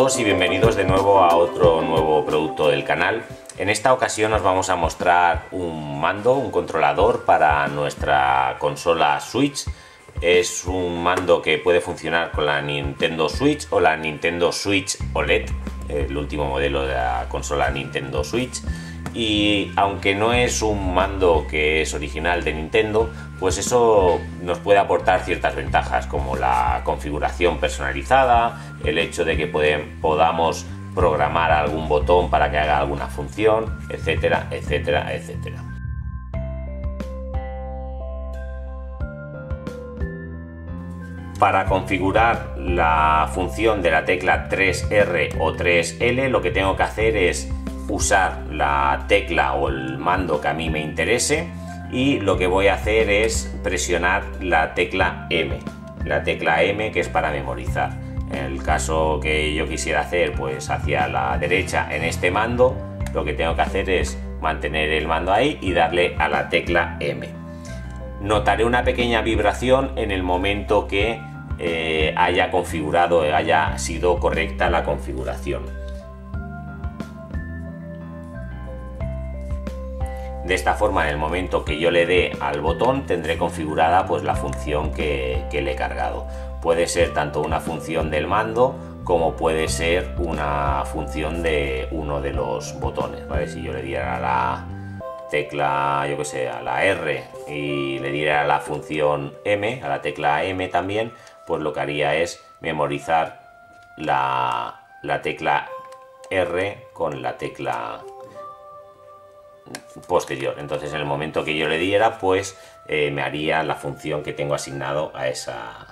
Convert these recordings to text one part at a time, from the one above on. todos y bienvenidos de nuevo a otro nuevo producto del canal. En esta ocasión os vamos a mostrar un mando, un controlador para nuestra consola Switch. Es un mando que puede funcionar con la Nintendo Switch o la Nintendo Switch OLED, el último modelo de la consola Nintendo Switch. Y aunque no es un mando que es original de Nintendo, pues eso nos puede aportar ciertas ventajas como la configuración personalizada, el hecho de que podamos programar algún botón para que haga alguna función, etcétera, etcétera, etcétera. Para configurar la función de la tecla 3R o 3L, lo que tengo que hacer es usar la tecla o el mando que a mí me interese, y lo que voy a hacer es presionar la tecla M, que es para memorizar. En el caso que yo quisiera hacer pues hacia la derecha en este mando, lo que tengo que hacer es mantener el mando ahí y darle a la tecla M. Notaré una pequeña vibración en el momento que haya sido correcta la configuración. De esta forma, en el momento que yo le dé al botón, tendré configurada pues la función que le he cargado. Puede ser tanto una función del mando como puede ser una función de uno de los botones, ¿vale? Si yo le diera a la tecla, yo que sé, a la R, y le diera a la función M, a la tecla M también, pues lo que haría es memorizar la tecla R con la tecla posterior. Entonces, en el momento que yo le diera, pues me haría la función que tengo asignado a esa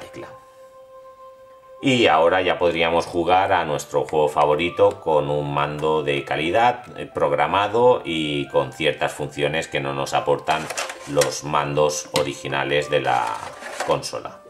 tecla. Y ahora ya podríamos jugar a nuestro juego favorito con un mando de calidad, programado y con ciertas funciones que no nos aportan los mandos originales de la consola.